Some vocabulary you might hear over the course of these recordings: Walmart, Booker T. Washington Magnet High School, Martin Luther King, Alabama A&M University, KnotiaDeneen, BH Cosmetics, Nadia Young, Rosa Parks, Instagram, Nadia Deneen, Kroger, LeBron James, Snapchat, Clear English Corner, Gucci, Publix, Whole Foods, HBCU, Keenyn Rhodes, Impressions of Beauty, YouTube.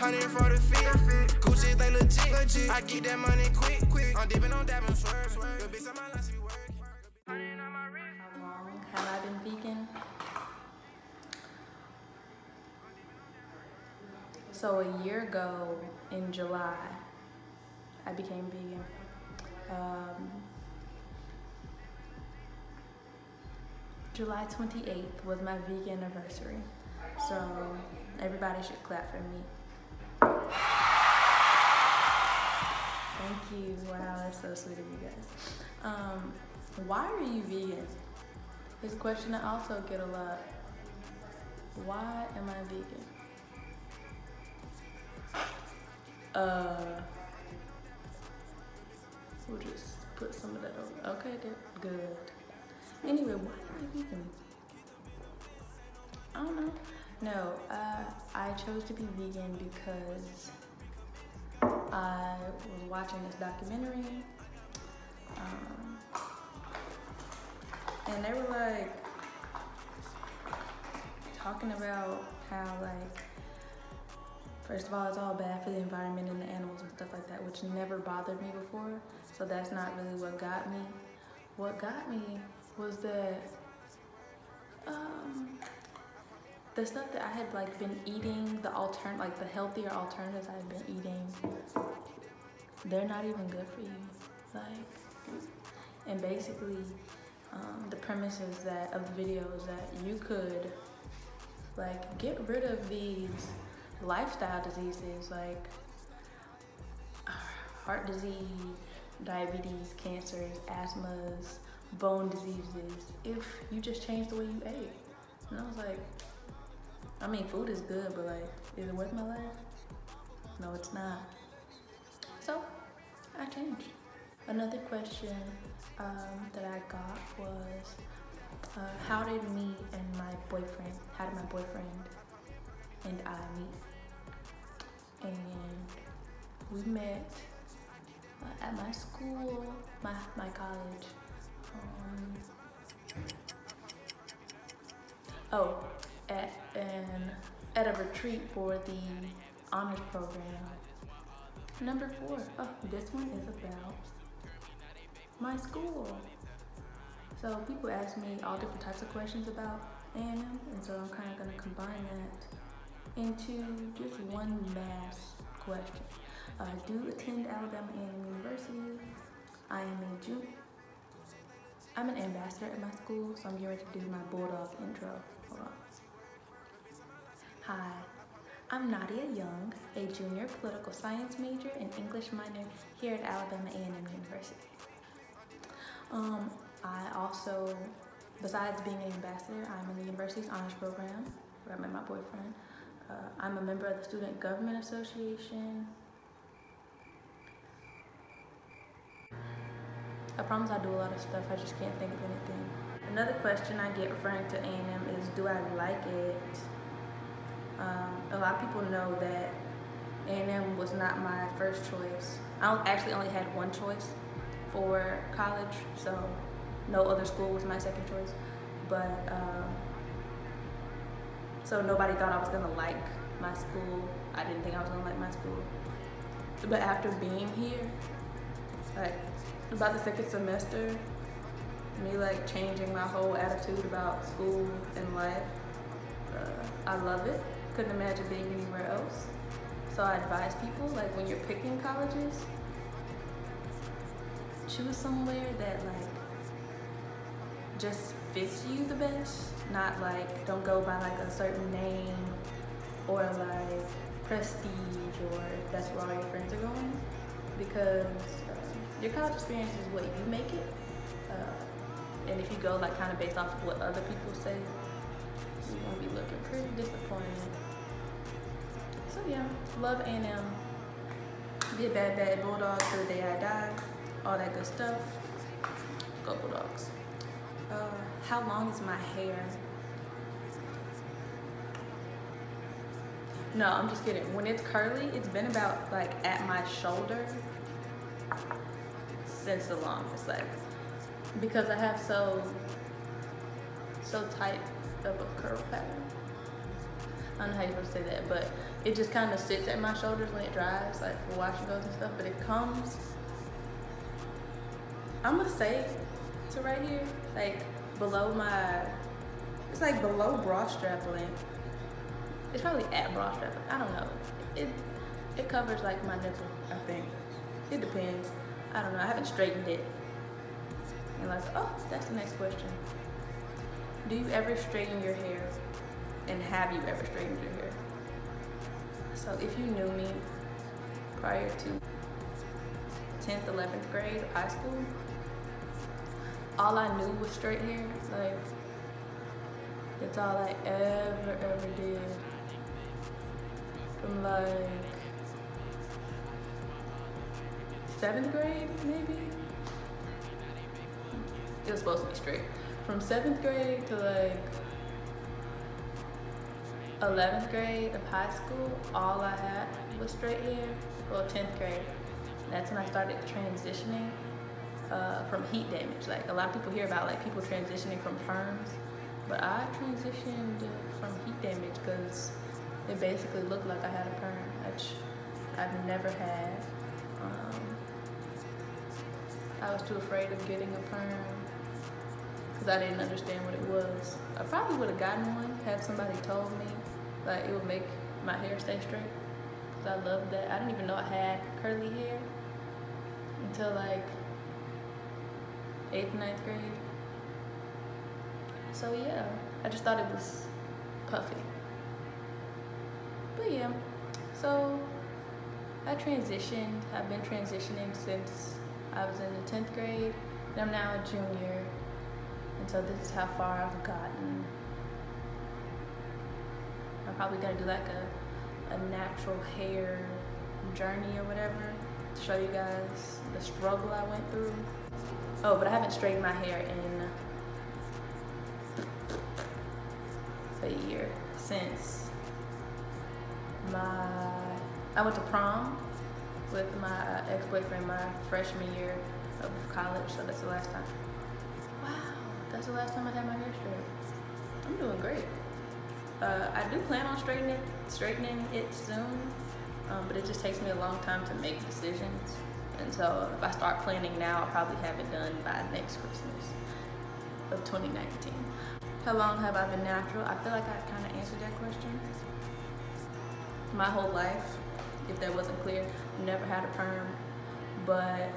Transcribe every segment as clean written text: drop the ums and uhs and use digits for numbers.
140 feet. Gucci they legit. I get that money quick. I'm dipping on dabbing swerve. Your bitch on my life, she work. How long have I been vegan? So a year ago in July, I became vegan. July 28th was my vegan anniversary. So everybody should clap for me. Thank you. Wow, that's so sweet of you guys. Why are you vegan? This question I also get a lot. Why am I vegan? We'll just put some of that over. Okay, that's good. Anyway, why am I vegan? I don't know. No, I chose to be vegan because I was watching this documentary, and they were like talking about how, like, first of all, it's all bad for the environment and the animals and stuff like that, which never bothered me before. So that's not really what got me. What got me was that the stuff that I had, like, been eating, the healthier alternatives I've been eating, they're not even good for you. And basically, the premise is that of the video is that you could, like, get rid of these lifestyle diseases like heart disease, diabetes, cancers, asthmas, bone diseases, if you just change the way you ate. And I was like, I mean, food is good, but, like, is it worth my life? No, it's not. So I changed. Another question that I got was, how did me and my boyfriend, how did my boyfriend and I meet? And we met at my school, my college. At a retreat for the honors program. Number 4. Oh, this one is about my school. So people ask me all different types of questions about A&M, and so I'm kind of going to combine that into just one mass question. I do attend Alabama A&M University. I am in June. I'm an ambassador at my school, so I'm getting ready to do my Bulldog intro. Hold on. Hi, I'm Nadia Young, a junior political science major and English minor here at Alabama A&M University. I also, besides being an ambassador, I'm in the university's honors program, where I met my boyfriend. I'm a member of the Student Government Association. I promise I do a lot of stuff, I just can't think of anything. Another question I get referring to A&M is, do I like it? A lot of people know that A&M was not my first choice. I actually only had one choice for college, so no other school was my second choice. But, so nobody thought I was gonna like my school. I didn't think I was gonna like my school. But after being here, like, about the second semester, me, like, changing my whole attitude about school and life, I love it. Couldn't imagine being anywhere else. So I advise people, like, when you're picking colleges, choose somewhere that, like, just fits you the best. Not, like, don't go by, like, a certain name or, like, prestige, or if that's where all your friends are going, because your college experience is what you make it, and if you go, like, kind of based off of what other people say, you're gonna be looking pretty disappointed. So yeah, love A&M. Be a bad, bad Bulldog till the day I die. All that good stuff. Go Bulldogs. How long is my hair? No, I'm just kidding. When it's curly, it's been about, like, at my shoulder since the longest, like, because I have so tight of a curl pattern. I don't know how you're supposed to say that, but it just kind of sits at my shoulders when it dries, like for washing goes and stuff, but it comes, I'm gonna say, to right here, like below my, it's like below bra strap length. It's probably at bra strap length, I don't know. It covers like my nipple, I think. It depends, I don't know, I haven't straightened it. And like, oh, that's the next question. Do you ever straighten your hair? And have you ever straightened your hair? So if you knew me prior to 10th, 11th grade of high school, all I knew was straight hair. Like, that's all I ever did. From like 7th grade, maybe? It was supposed to be straight. From 7th grade to like 11th grade of high school, all I had was straight hair. Well, 10th grade. That's when I started transitioning from heat damage. Like, a lot of people hear about like people transitioning from perms, but I transitioned from heat damage because it basically looked like I had a perm, which I've never had. I was too afraid of getting a perm because I didn't understand what it was. I probably would have gotten one had somebody told me, like, it would make my hair stay straight. I love that. I didn't even know I had curly hair until like 8th, 9th grade. So yeah, I just thought it was puffy. But yeah, so I transitioned. I've been transitioning since I was in the 10th grade, and I'm now a junior. And so this is how far I've gotten. I'm probably gonna do like a natural hair journey or whatever to show you guys the struggle I went through. Oh, but I haven't straightened my hair in a year since I went to prom with my ex-boyfriend my freshman year of college, so that's the last time. Wow, that's the last time I had my hair straight. I'm doing great. I do plan on straightening it soon, but it just takes me a long time to make decisions. And so if I start planning now, I'll probably have it done by next Christmas of 2019. How long have I been natural? I feel like I kind of answered that question. My whole life, if that wasn't clear. Never had a perm, but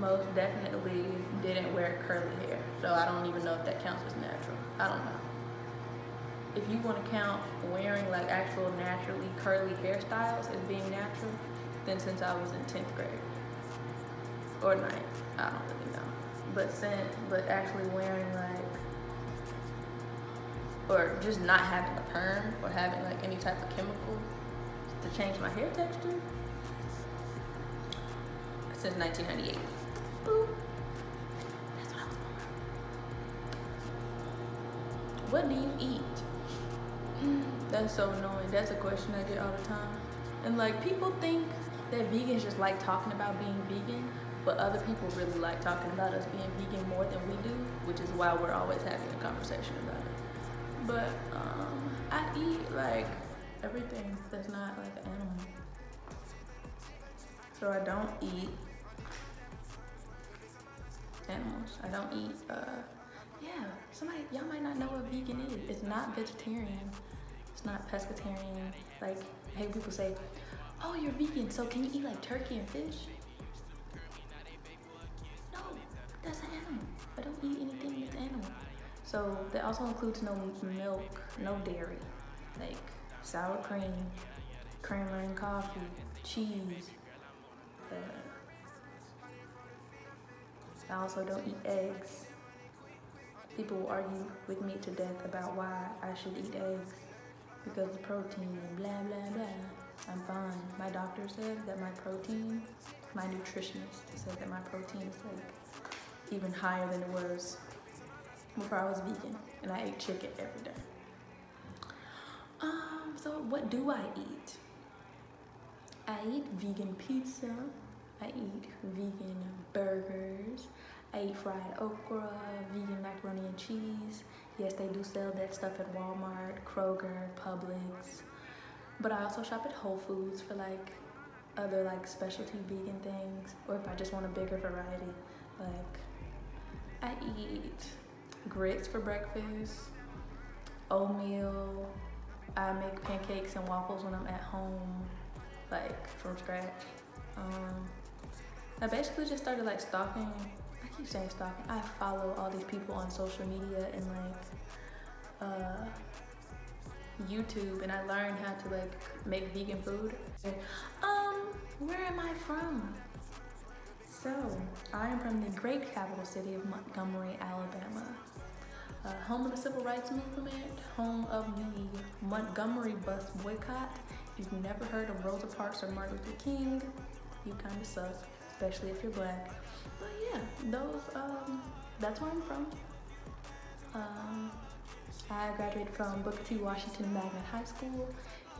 most definitely didn't wear curly hair. So I don't even know if that counts as natural. I don't know. If you want to count wearing like actual naturally curly hairstyles as being natural, then since I was in 10th grade or 9th, I don't really know. But actually wearing like, or just not having a perm or having like any type of chemical to change my hair texture, since 1998. Boop. That's what I was born. What do you eat? That's so annoying. That's a question I get all the time. And like, people think that vegans just like talking about being vegan, but other people really like talking about us being vegan more than we do, which is why we're always having a conversation about it. But I eat like everything that's not like an animal. So I don't eat animals. I don't eat, yeah, y'all might not know what vegan is. It's not vegetarian. It's not pescatarian. Like, I hate people say, oh, you're vegan, so can you eat like turkey and fish? No, that's an animal. I don't eat anything that's animal. So that also includes no milk, no dairy, like sour cream, creamer and coffee, cheese. I also don't eat eggs. People will argue with me to death about why I should eat eggs because of protein and blah blah blah. I'm fine. My doctor said that my protein, my nutritionist said that my protein is like even higher than it was before I was vegan, and I ate chicken every day. So what do I eat? I eat vegan pizza, I eat vegan burgers, I I eat fried okra, vegan macaroni and cheese. Yes, they do sell that stuff at Walmart, Kroger, Publix. But I also shop at Whole Foods for like other like specialty vegan things, or if I just want a bigger variety. Like I eat grits for breakfast, oatmeal. I make pancakes and waffles when I'm at home, like from scratch. I basically just started like stalking. I keep saying stalking. I follow all these people on social media and like YouTube, and I learned how to like make vegan food. Where am I from? So I am from the great capital city of Montgomery, Alabama. Home of the Civil Rights Movement, home of the Montgomery bus boycott. If you've never heard of Rosa Parks or Martin Luther King, you kind of suck, especially if you're black. But yeah, those, that's where I'm from. I graduated from Booker T. Washington Magnet High School.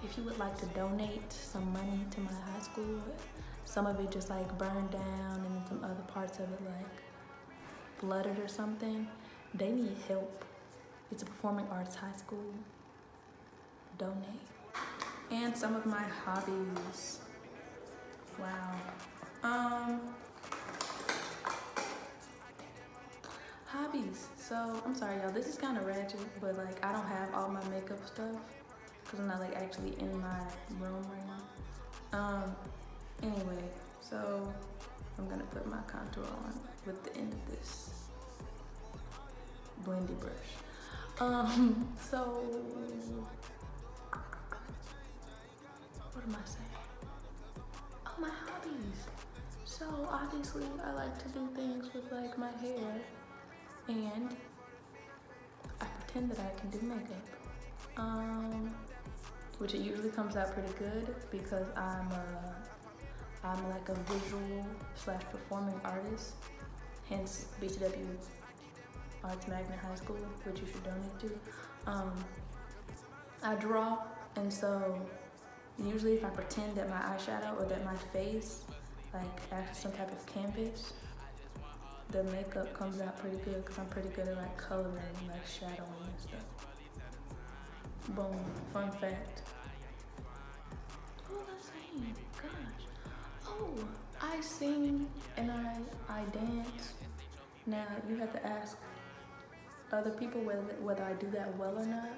If you would like to donate some money to my high school, some of it just like burned down and then some other parts of it like flooded or something, they need help. It's a performing arts high school. Donate. And some of my hobbies. Wow. Hobbies. So, I'm sorry y'all, this is kind of ratchet, but like I don't have all my makeup stuff because I'm not like actually in my room right now. Anyway, so I'm gonna put my contour on with the end of this blendy brush. So what am I saying? Oh, my hobbies. So obviously I like to do things with like my hair, and I pretend that I can do makeup, which it usually comes out pretty good because I'm like a visual / performing artist, hence BTW Arts Magnet High School, which you should donate to. I draw, and so usually if I pretend that my eyeshadow or that my face like actually some type of canvas, the makeup comes out pretty good because I'm pretty good at like coloring, like shadowing and stuff. Boom, fun fact. What was I saying? Gosh. Oh, I sing and I dance. Now you have to ask other people whether I do that well or not.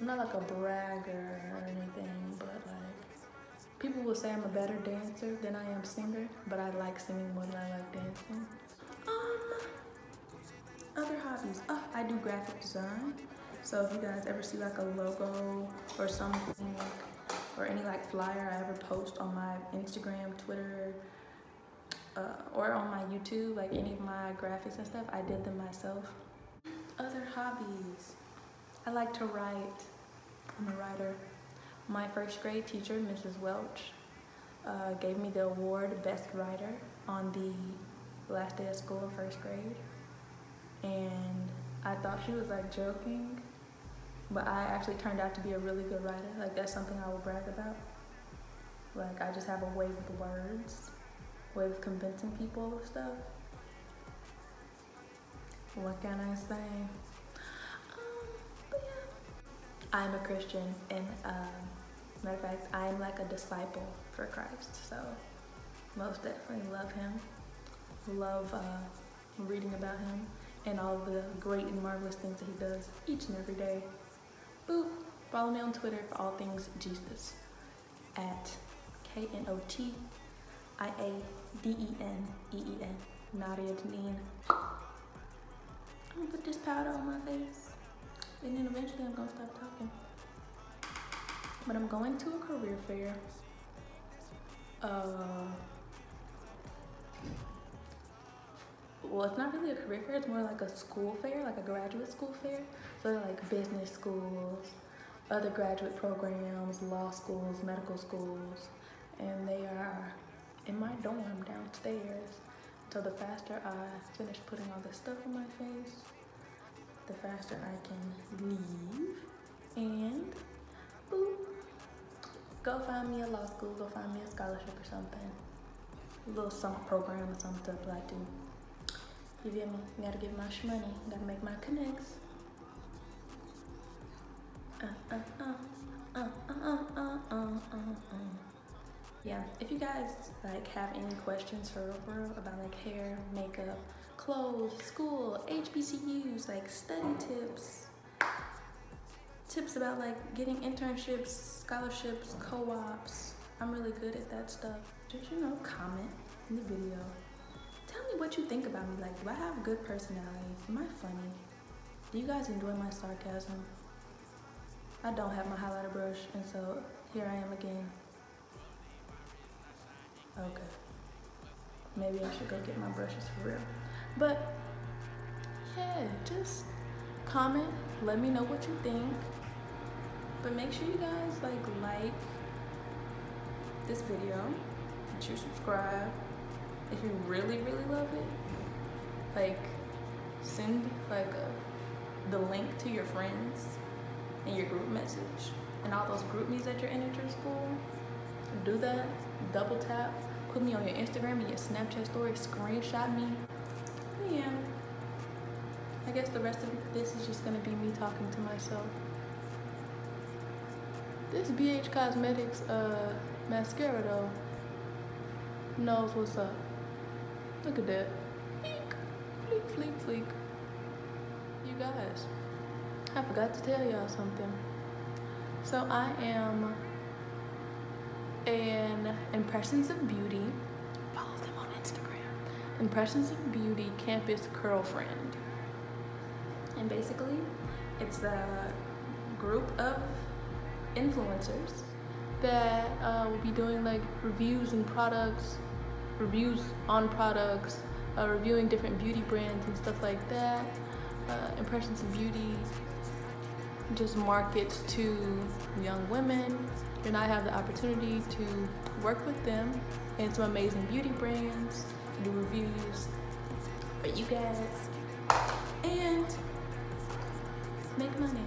I'm not like a bragger or anything, but like people will say I'm a better dancer than I am singer, but I like singing more than I like dancing. Other hobbies. Oh, I do graphic design. So if you guys ever see like a logo or something like, or any like flyer I ever post on my Instagram, Twitter, or on my YouTube, like any of my graphics and stuff, I did them myself. Other hobbies. I like to write. I'm a writer. My first grade teacher, Mrs. Welch, gave me the award Best Writer on the last day of school in first grade. And I thought she was like joking, but I actually turned out to be a really good writer. Like that's something I will brag about. Like I just have a way with words, way of convincing people of stuff. What can I say? But yeah. I'm a Christian, and matter of fact, I'm like a disciple for Christ, so most definitely love him. Love reading about him and all the great and marvelous things that he does each and every day. Boop! Follow me on Twitter for all things Jesus at KNOTIADENEEN. Nadia Deneen. I'm gonna put this powder on my face, and then eventually I'm gonna stop talking. But I'm going to a career fair. Well, it's not really a career fair, it's more like a school fair, like a graduate school fair. So they're like business schools, other graduate programs, law schools, medical schools, and they are in my dorm downstairs. So the faster I finish putting all this stuff on my face, the faster I can leave. And boop, go find me a law school, go find me a scholarship or something. A little summer program or something that I do. You feel me? You gotta get much money. You gotta make my connects. Yeah, if you guys like have any questions for real about like hair, makeup, clothes, school, HBCUs, like study tips, tips about like getting internships, scholarships, co-ops, I'm really good at that stuff. Just, you know, comment in the video. Tell me what you think about me. Like, do I have a good personality? Am I funny? Do you guys enjoy my sarcasm? I don't have my highlighter brush, and so here I am again. Okay, maybe I should go get my brushes for real. But yeah, just comment, let me know what you think, but make sure you guys like this video, that you subscribe. If you really love it, send the link to your friends and your group message and all those group me's that you're in at your school. Do that, double tap, put me on your Instagram and your Snapchat story, screenshot me. Yeah, I guess the rest of this is just gonna be me talking to myself. This BH Cosmetics mascara though knows what's up. Look at that. Fleek, fleek, fleek, fleek. You guys, I forgot to tell y'all something. So I am an Impressions of Beauty, follow them on Instagram, Impressions of Beauty campus girlfriend. And basically it's a group of influencers that will be doing reviews and products, reviews on products, reviewing different beauty brands and stuff like that. Impressions of Beauty just markets to young women, and I have the opportunity to work with them and some amazing beauty brands, do reviews for you guys, and make money.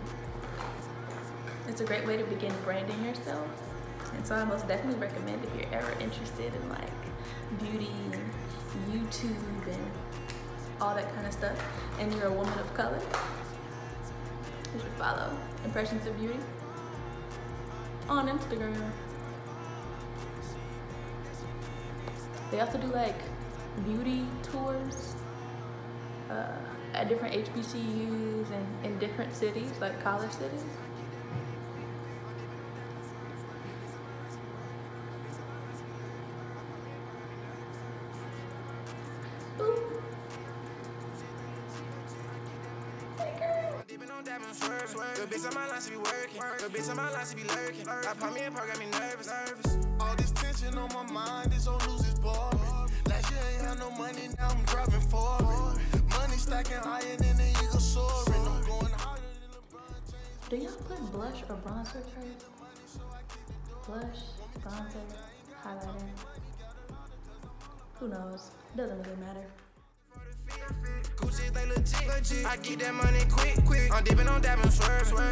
It's a great way to begin branding yourself, and so I most definitely recommend if you're ever interested in beauty and YouTube and all that kind of stuff, and you're a woman of color, you should follow Impressions of Beauty on Instagram. They also do beauty tours at different HBCUs and in different cities, college cities. The bitch on my line, she be working. The bitch on my line, she be lurking. I pop me in park, got me nervous. All this tension on my mind, this old news is boring. Last year ain't had no money, now I'm driving for it. Money stacking higher than the eagle soaring. I'm going harder than LeBron James. Do y'all put blush or bronzer first? Blush, bronzer, highlighter. Who knows? Doesn't really matter. Gucci, they legit. I get that money quick. I'm dipping on diamonds, swerve.